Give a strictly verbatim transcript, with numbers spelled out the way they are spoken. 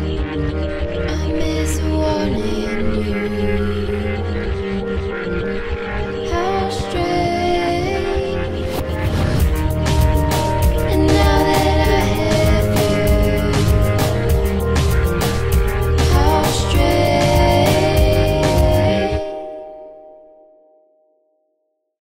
I miss warning.